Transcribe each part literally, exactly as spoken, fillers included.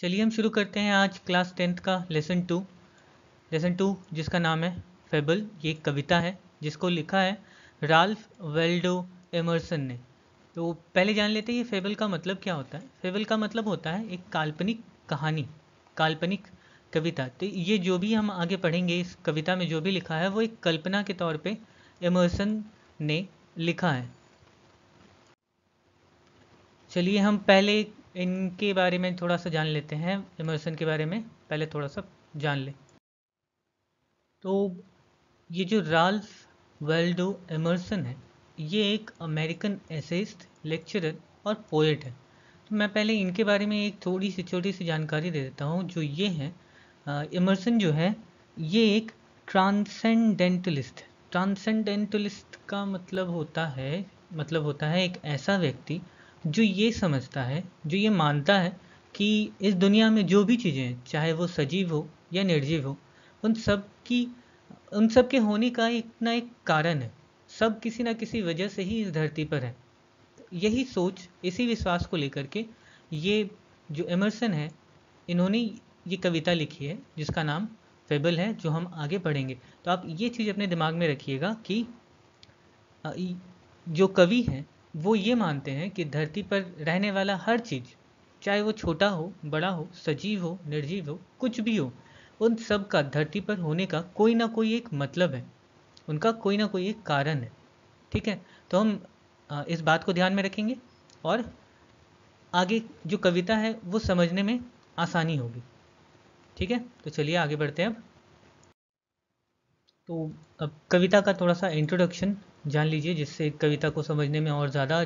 चलिए हम शुरू करते हैं आज क्लास टेंथ का लेसन टू लेसन टू जिसका नाम है फेबल। ये कविता है जिसको लिखा है राल्फ वेल्डो एमर्सन ने। तो पहले जान लेते हैं ये फेबल का मतलब क्या होता है। फेबल का मतलब होता है एक काल्पनिक कहानी, काल्पनिक कविता। तो ये जो भी हम आगे पढ़ेंगे इस कविता में जो भी लिखा है वो एक कल्पना के तौर पर एमर्सन ने लिखा है। चलिए हम पहले इनके बारे में थोड़ा सा जान लेते हैं, एमर्सन के बारे में पहले थोड़ा सा जान लें। तो ये जो राल्फ वाल्डो एमर्सन है ये एक अमेरिकन एसेइस्ट, लेक्चरर और पोएट है। तो मैं पहले इनके बारे में एक थोड़ी सी छोटी सी जानकारी दे देता हूँ। जो ये है एमर्सन जो है ये एक ट्रांसेंडेंटलिस्ट। ट्रांसेंडेंटलिस्ट का मतलब होता है मतलब होता है एक ऐसा व्यक्ति जो ये समझता है, जो ये मानता है कि इस दुनिया में जो भी चीज़ें हैं चाहे वो सजीव हो या निर्जीव हो उन सब की उन सब के होने का एक ना एक कारण है, सब किसी ना किसी वजह से ही इस धरती पर है। यही सोच, इसी विश्वास को लेकर के ये जो एमर्सन है इन्होंने ये कविता लिखी है जिसका नाम फेबल है, जो हम आगे पढ़ेंगे। तो आप ये चीज़ अपने दिमाग में रखिएगा कि जो कवि हैं वो ये मानते हैं कि धरती पर रहने वाला हर चीज़ चाहे वो छोटा हो, बड़ा हो, सजीव हो, निर्जीव हो, कुछ भी हो, उन सब का धरती पर होने का कोई ना कोई एक मतलब है, उनका कोई ना कोई एक कारण है। ठीक है, तो हम इस बात को ध्यान में रखेंगे और आगे जो कविता है वो समझने में आसानी होगी। ठीक है, तो चलिए आगे बढ़ते हैं अब। तो अब कविता का थोड़ा सा इंट्रोडक्शन जान लीजिए जिससे कविता को समझने में और ज़्यादा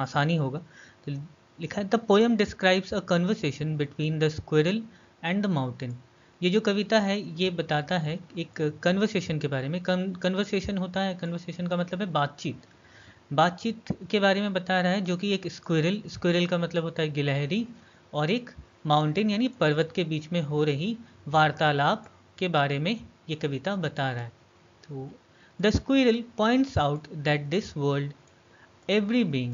आसानी होगा। तो लिखा है the poem describes a conversation between the squirrel and the mountain. ये जो कविता है ये बताता है एक कन्वर्सेशन के बारे में। कन्वर्सेशन होता है, कन्वर्सेशन का मतलब है बातचीत, बातचीत के बारे में बता रहा है जो कि एक स्क्विरल, स्क्विरल का मतलब होता है गिलहरी, और एक माउंटेन यानी पर्वत के बीच में हो रही वार्तालाप के बारे में ये कविता बता रहा है। तो The squirrel points out that this world, every being,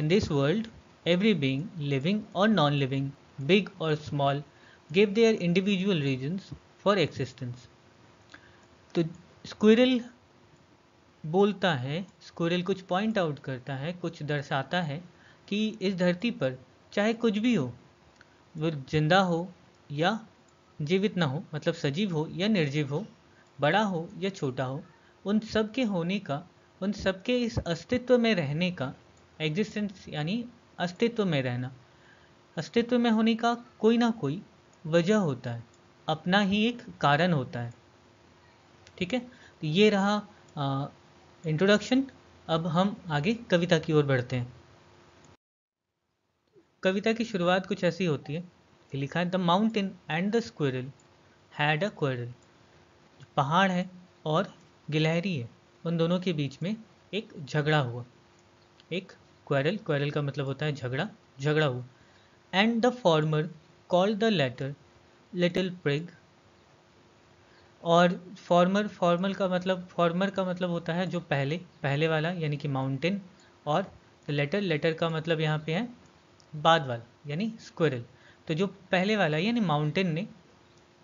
in this world, every being, living or non-living, big or small, give their individual reasons for existence. तो squirrel बोलता है, squirrel कुछ point out करता है, कुछ दर्शाता है कि इस धरती पर चाहे कुछ भी हो, वो जिंदा हो या जीवित ना हो, मतलब सजीव हो या निर्जीव हो, बड़ा हो या छोटा हो, उन सब के होने का, उन सब के इस अस्तित्व में रहने का, एग्जिस्टेंस यानी अस्तित्व में रहना, अस्तित्व में होने का कोई ना कोई वजह होता है, अपना ही एक कारण होता है। ठीक है, तो ये रहा इंट्रोडक्शन। अब हम आगे कविता की ओर बढ़ते हैं। कविता की शुरुआत कुछ ऐसी होती है कि लिखा है the mountain and the squirrel had a quarrel. पहाड़ है और गिलहरी है, उन दोनों के बीच में एक झगड़ा हुआ, एक क्वेरल, क्वेरल का मतलब होता है झगड़ा, झगड़ा हुआ। And the former called the latter little prig. और फॉर्मर, फॉर्मल का मतलब फॉर्मर का मतलब होता है जो पहले, पहले वाला यानी कि माउंटेन, और लेटर, लेटर का मतलब यहाँ पे है बाद वाला यानी स्क्वेरल। तो जो पहले वाला यानी माउंटेन ने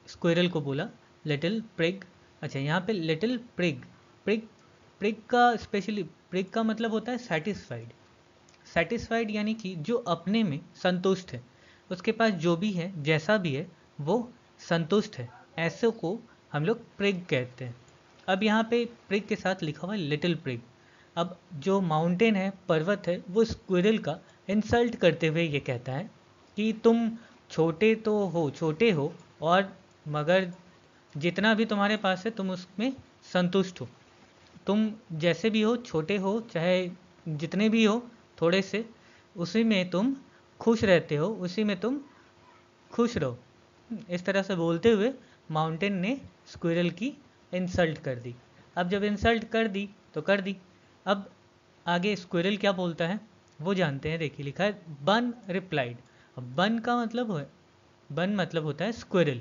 स्क्वेरल को बोला लिटिल प्रिग। अच्छा, यहाँ पे लिटिल प्रिग, प्रिग प्रिग का स्पेशली, प्रिग का मतलब होता है सेटिस्फाइड। सेटिस्फाइड यानी कि जो अपने में संतुष्ट है, उसके पास जो भी है जैसा भी है वो संतुष्ट है, ऐसे को हम लोग प्रिग कहते हैं। अब यहाँ पे प्रिग के साथ लिखा हुआ है लिटिल प्रिग। अब जो माउंटेन है, पर्वत है, वो स्क्विरल का इंसल्ट करते हुए ये कहता है कि तुम छोटे तो हो, छोटे हो और मगर जितना भी तुम्हारे पास है तुम उसमें संतुष्ट हो, तुम जैसे भी हो, छोटे हो चाहे जितने भी हो, थोड़े से, उसी में तुम खुश रहते हो, उसी में तुम खुश रहो। इस तरह से बोलते हुए माउंटेन ने स्क्विरल की इंसल्ट कर दी। अब जब इंसल्ट कर दी तो कर दी, अब आगे स्क्विरल क्या बोलता है वो जानते हैं। देखिए लिखा है बन रिप्लाइड। अब बन का मतलब हो, बन मतलब होता है स्क्विरल,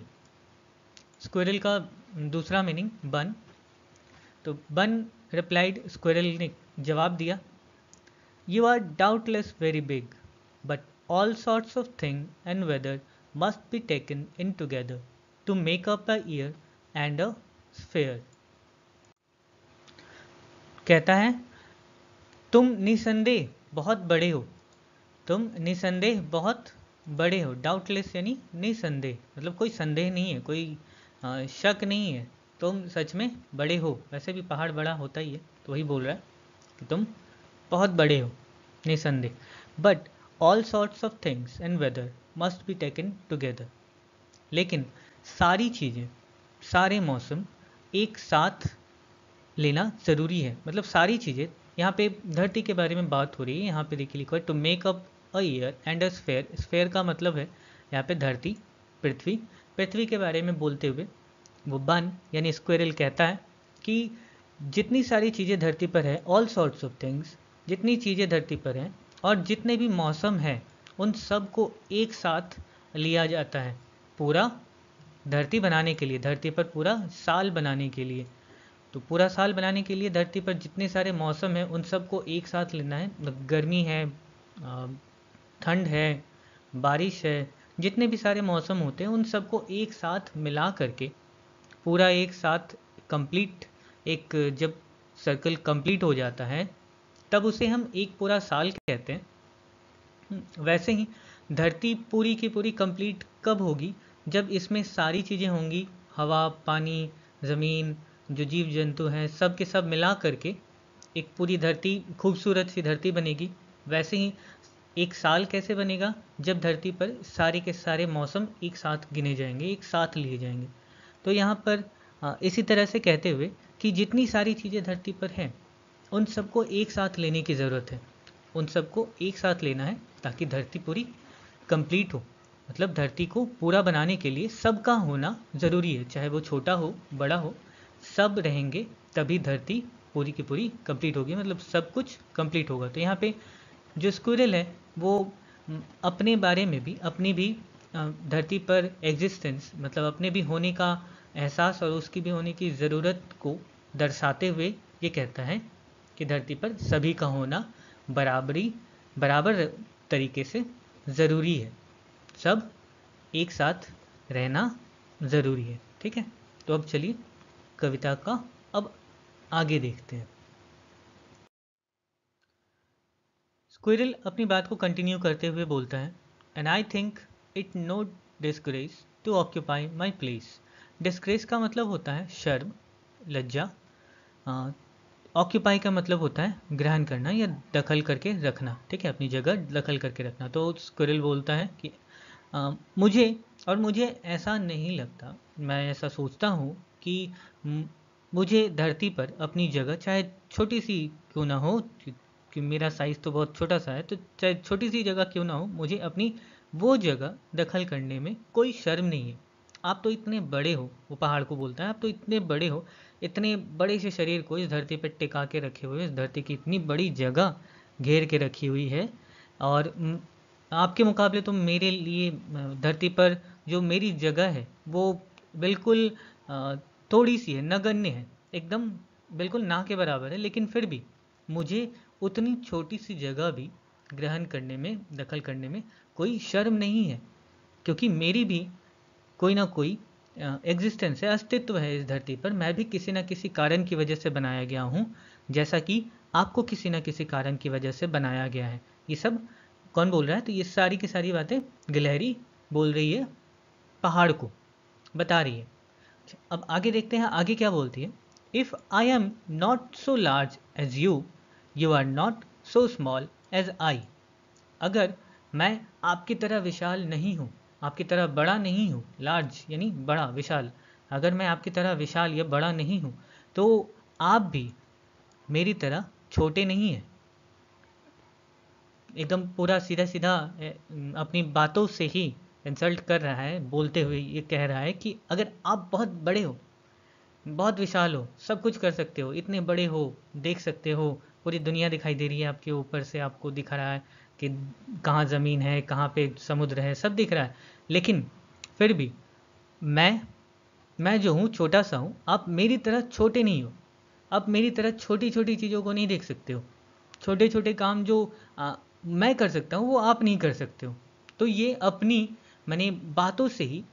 स्क्विरल का दूसरा मीनिंग बन। तो बन रिप्लाइड, स्क्विरल ने जवाब दिया, you are doubtless very big but all sorts of thing and weather must be taken in together to make up a year and a sphere. कहता है तुम निसंदेह बहुत बड़े हो, तुम निसंदेह बहुत बड़े हो, डाउटलेस यानी निसंदेह मतलब कोई संदेह नहीं है, कोई शक नहीं है, तुम सच में बड़े हो। वैसे भी पहाड़ बड़ा होता ही है, तो वही बोल रहा है कि तुम बहुत बड़े हो निसंदेह। But all sorts of things and weather must be taken together, लेकिन सारी चीज़ें सारे मौसम एक साथ लेना ज़रूरी है। मतलब सारी चीज़ें, यहाँ पे धरती के बारे में बात हो रही है, यहाँ पे देखिए लिखा है to make up a year and a sphere. Sphere का मतलब है यहाँ पे धरती, पृथ्वी। पृथ्वी के बारे में बोलते हुए वो बन यानी स्क्वेरल कहता है कि जितनी सारी चीज़ें धरती पर है, ऑल सॉर्ट्स ऑफ थिंग्स, जितनी चीज़ें धरती पर हैं और जितने भी मौसम हैं उन सब को एक साथ लिया जाता है पूरा धरती बनाने के लिए, धरती पर पूरा साल बनाने के लिए। तो पूरा साल बनाने के लिए धरती पर जितने सारे मौसम हैं उन सब को एक साथ लेना है। गर्मी है, ठंड है, बारिश है, जितने भी सारे मौसम होते हैं उन सबको एक साथ मिला करके पूरा एक साथ कंप्लीट, एक जब सर्कल कंप्लीट हो जाता है तब उसे हम एक पूरा साल कहते हैं। वैसे ही धरती पूरी की पूरी कंप्लीट कब होगी? जब इसमें सारी चीज़ें होंगी, हवा, पानी, ज़मीन, जो जीव जंतु हैं, सब के सब मिला करके एक पूरी धरती, खूबसूरत सी धरती बनेगी। वैसे ही एक साल कैसे बनेगा? जब धरती पर सारे के सारे मौसम एक साथ गिने जाएंगे, एक साथ लिए जाएंगे। तो यहाँ पर इसी तरह से कहते हुए कि जितनी सारी चीज़ें धरती पर हैं उन सबको एक साथ लेने की ज़रूरत है, उन सबको एक साथ लेना है ताकि धरती पूरी कंप्लीट हो। मतलब धरती को पूरा बनाने के लिए सबका होना ज़रूरी है, चाहे वो छोटा हो बड़ा हो, सब रहेंगे तभी धरती पूरी की पूरी कंप्लीट होगी, मतलब सब कुछ कंप्लीट होगा। तो यहाँ पे जो स्क्विरल है वो अपने बारे में भी, अपनी भी धरती पर एग्जिस्टेंस मतलब अपने भी होने का एहसास और उसकी भी होने की ज़रूरत को दर्शाते हुए ये कहता है कि धरती पर सभी का होना बराबरी बराबर तरीके से ज़रूरी है, सब एक साथ रहना ज़रूरी है। ठीक है, तो अब चलिए कविता का अब आगे देखते हैं। स्क्विरल अपनी बात को कंटिन्यू करते हुए बोलता है, and I think it no disgrace to occupy my place. Disgrace का मतलब होता है शर्म, लज्जा। ऑक्यूपाई का मतलब होता है ग्रहण करना या दखल करके रखना। ठीक है, अपनी जगह दखल करके रखना। तो स्क्विरल बोलता है कि आ, मुझे और मुझे ऐसा नहीं लगता, मैं ऐसा सोचता हूँ कि मुझे धरती पर अपनी जगह, चाहे छोटी सी क्यों ना हो, कि मेरा साइज़ तो बहुत छोटा सा है, तो चाहे छोटी सी जगह क्यों ना हो, मुझे अपनी वो जगह दखल करने में कोई शर्म नहीं है। आप तो इतने बड़े हो, वो पहाड़ को बोलता है, आप तो इतने बड़े हो, इतने बड़े से शरीर को इस धरती पर टिका के रखे हुए, इस धरती की इतनी बड़ी जगह घेर के रखी हुई है, और आपके मुकाबले तो मेरे लिए धरती पर जो मेरी जगह है वो बिल्कुल थोड़ी सी है, नगण्य है, एकदम बिल्कुल ना के बराबर है। लेकिन फिर भी मुझे उतनी छोटी सी जगह भी ग्रहण करने में, दखल करने में कोई शर्म नहीं है, क्योंकि मेरी भी कोई ना कोई एग्जिस्टेंस है, अस्तित्व है इस धरती पर। मैं भी किसी ना किसी कारण की वजह से बनाया गया हूँ, जैसा कि आपको किसी ना किसी कारण की वजह से बनाया गया है। ये सब कौन बोल रहा है? तो ये सारी की सारी बातें गिलहरी बोल रही है, पहाड़ को बता रही है। अब आगे देखते हैं आगे क्या बोलती है। If I am not so large as you, you are not so small as I. अगर मैं आपकी तरह विशाल नहीं हूँ, आपकी तरह बड़ा नहीं हूँ, लार्ज यानी बड़ा, विशाल, अगर मैं आपकी तरह विशाल या बड़ा नहीं हूँ तो आप भी मेरी तरह छोटे नहीं हैं। एकदम पूरा सीधा सीधा अपनी बातों से ही इंसल्ट कर रहा है, बोलते हुए ये कह रहा है कि अगर आप बहुत बड़े हो, बहुत विशाल हो, सब कुछ कर सकते हो, इतने बड़े हो, देख सकते हो, पूरी दुनिया दिखाई दे रही है आपके ऊपर से, आपको दिख रहा है कि कहाँ ज़मीन है, कहाँ पे समुद्र है, सब दिख रहा है, लेकिन फिर भी मैं मैं जो हूँ छोटा सा हूँ, आप मेरी तरह छोटे नहीं हो, आप मेरी तरह छोटी छोटी चीज़ों को नहीं देख सकते हो, छोटे छोटे काम जो आ, मैं कर सकता हूँ वो आप नहीं कर सकते हो। तो ये अपनी मैंने बातों से ही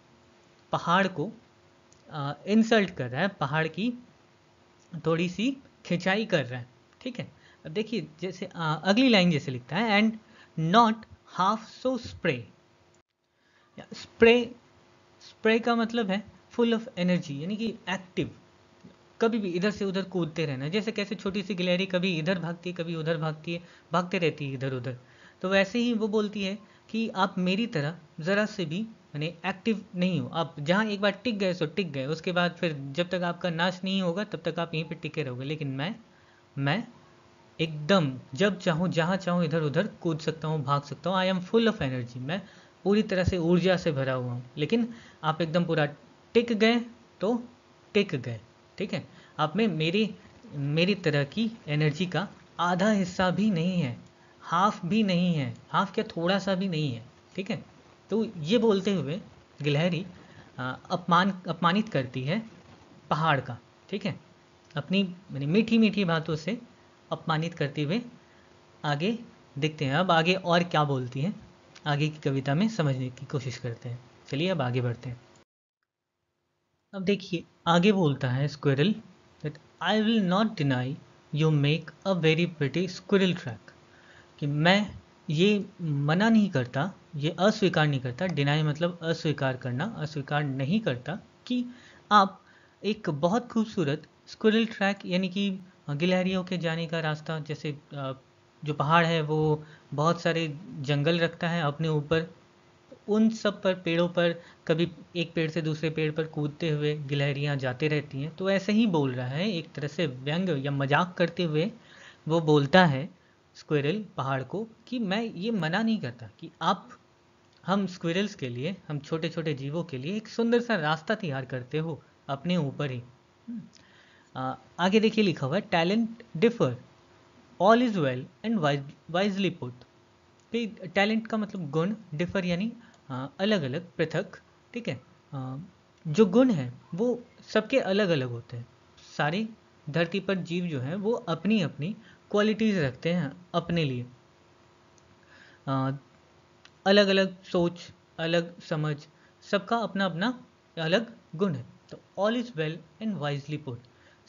पहाड़ को आ, इंसल्ट कर रहा है, पहाड़ की थोड़ी सी खिंचाई कर रहा है। ठीक है, अब देखिए जैसे आ, अगली लाइन जैसे लिखता है, and not half so spry. Spry spry का मतलब है फुल ऑफ एनर्जी, यानी कि एक्टिव, कभी भी इधर से उधर कूदते रहना। जैसे कैसे छोटी सी गिलहरी कभी इधर भागती है कभी उधर भागती है, भागते रहती है इधर उधर, तो वैसे ही वो बोलती है कि आप मेरी तरह ज़रा से भी माने एक्टिव नहीं हो। आप जहाँ एक बार टिक गए सो टिक गए, उसके बाद फिर जब तक आपका नाश नहीं होगा तब तक आप यहीं पे टिके रहोगे। लेकिन मैं मैं एकदम जब चाहूँ जहाँ चाहूँ इधर उधर कूद सकता हूँ, भाग सकता हूँ। I am full of energy, मैं पूरी तरह से ऊर्जा से भरा हुआ हूँ। लेकिन आप एकदम पूरा टिक गए तो टिक गए। ठीक है, आप में मेरी मेरी तरह की एनर्जी का आधा हिस्सा भी नहीं है, हाफ भी नहीं है, हाफ क्या थोड़ा सा भी नहीं है। ठीक है, तो ये बोलते हुए गिलहरी अपमान अपमानित करती है पहाड़ का। ठीक है, अपनी माने मीठी मीठी बातों से अपमानित करते हुए आगे देखते हैं। अब आगे और क्या बोलती है आगे की कविता में समझने की कोशिश करते हैं। चलिए अब आगे बढ़ते हैं। अब देखिए आगे बोलता है squirrel, that I will not deny you make a very pretty squirrel track, कि मैं ये मना नहीं करता, ये अस्वीकार नहीं करता, डिनाई मतलब अस्वीकार करना, अस्वीकार नहीं करता कि आप एक बहुत खूबसूरत स्क्विरल ट्रैक यानी कि गिलहरियों के जाने का रास्ता, जैसे जो पहाड़ है वो बहुत सारे जंगल रखता है अपने ऊपर, उन सब पर पेड़ों पर कभी एक पेड़ से दूसरे पेड़ पर कूदते हुए गिलहरियाँ जाते रहती हैं। तो ऐसे ही बोल रहा है, एक तरह से व्यंग या मजाक करते हुए वो बोलता है स्क्विरल पहाड़ को कि मैं ये मना नहीं करता कि आप, हम स्क्विरल्स के लिए, हम छोटे छोटे जीवों के लिए एक सुंदर सा रास्ता तैयार करते हो अपने ऊपर ही। आ, आगे देखिए लिखा हुआ है, talent differ all is well and wisely put. Talent का मतलब गुण, डिफर यानी अलग अलग, पृथक। ठीक है, आ, जो गुण है वो सबके अलग अलग होते हैं। सारे धरती पर जीव जो हैं वो अपनी अपनी क्वालिटीज़ रखते हैं अपने लिए, अलग अलग सोच, अलग समझ, सबका अपना अपना अलग गुण है। तो all is well and wisely put,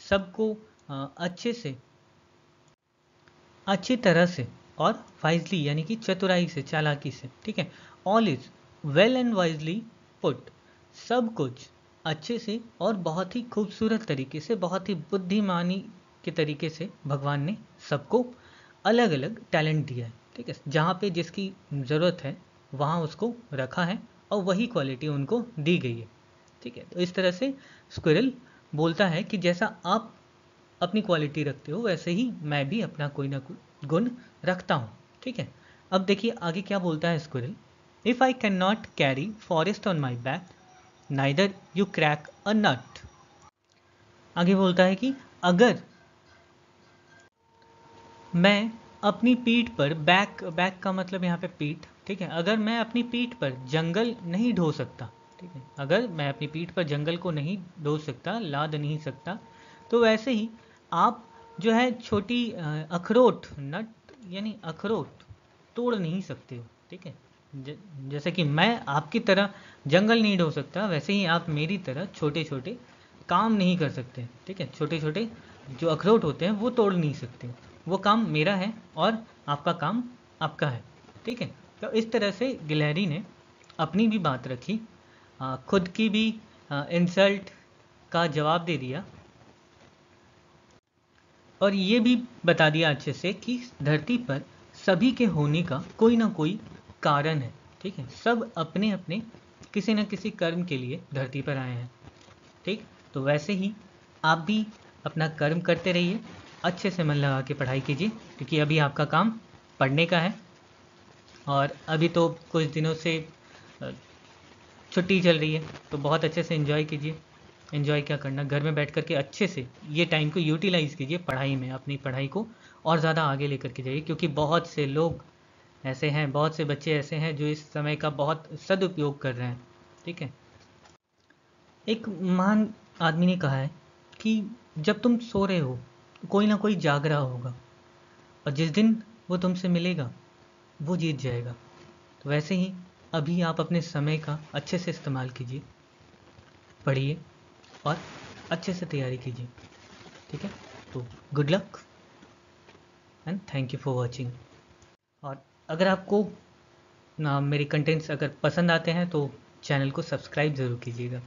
सबको अच्छे से, अच्छी तरह से और वाइजली यानी कि चतुराई से, चालाकी से। ठीक है, all is well and wisely put, सब कुछ अच्छे से और बहुत ही खूबसूरत तरीके से, बहुत ही बुद्धिमानी के तरीके से भगवान ने सबको अलग अलग टैलेंट दिया है। ठीक है, जहाँ पे जिसकी ज़रूरत है वहाँ उसको रखा है और वही क्वालिटी उनको दी गई है। ठीक है, तो इस तरह से स्क्विरल बोलता है कि जैसा आप अपनी क्वालिटी रखते हो वैसे ही मैं भी अपना कोई ना कोई गुण रखता हूँ। ठीक है, अब देखिए आगे क्या बोलता है squirrel, if I can not carry forest on my back neither you crack a nut. आगे बोलता है कि अगर मैं अपनी पीठ पर, बैक बैक का मतलब यहाँ पे पीठ, ठीक है, अगर मैं अपनी पीठ पर जंगल नहीं ढो सकता, ठीक है, अगर मैं अपनी पीठ पर जंगल को नहीं ढो सकता, लाद नहीं सकता, तो वैसे ही आप जो है छोटी अखरोट, नट यानी अखरोट तोड़ नहीं सकते हो। ठीक है, ज, जैसे कि मैं आपकी तरह जंगल नहीं ढो सकता, वैसे ही आप मेरी तरह छोटे छोटे काम नहीं कर सकते। ठीक है, छोटे छोटे जो अखरोट होते हैं वो तोड़ नहीं सकते, वो काम मेरा है और आपका काम आपका है। ठीक है, तो इस तरह से गिलहरी ने अपनी भी बात रखी, आ, खुद की भी आ, इंसल्ट का जवाब दे दिया और ये भी बता दिया अच्छे से कि धरती पर सभी के होने का कोई ना कोई कारण है। ठीक है, सब अपने अपने किसी न किसी कर्म के लिए धरती पर आए हैं। ठीक, तो वैसे ही आप भी अपना कर्म करते रहिए, अच्छे से मन लगा के पढ़ाई कीजिए, क्योंकि अभी आपका काम पढ़ने का है और अभी तो कुछ दिनों से छुट्टी चल रही है, तो बहुत अच्छे से एंजॉय कीजिए। एंजॉय क्या करना, घर में बैठ कर के अच्छे से ये टाइम को यूटिलाइज़ कीजिए पढ़ाई में, अपनी पढ़ाई को और ज़्यादा आगे लेकर के जाइए, क्योंकि बहुत से लोग ऐसे हैं, बहुत से बच्चे ऐसे हैं जो इस समय का बहुत सदुपयोग कर रहे हैं। ठीक है, एक महान आदमी ने कहा है कि जब तुम सो रहे हो कोई ना कोई जाग रहा होगा और जिस दिन वो तुमसे मिलेगा वो जीत जाएगा। तो वैसे ही अभी आप अपने समय का अच्छे से इस्तेमाल कीजिए, पढ़िए और अच्छे से तैयारी कीजिए, ठीक है। तो good luck and thank you for watching. और अगर आपको ना मेरे कंटेंट्स अगर पसंद आते हैं तो चैनल को सब्सक्राइब ज़रूर कीजिएगा।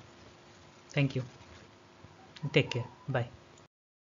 Thank you, take care, bye.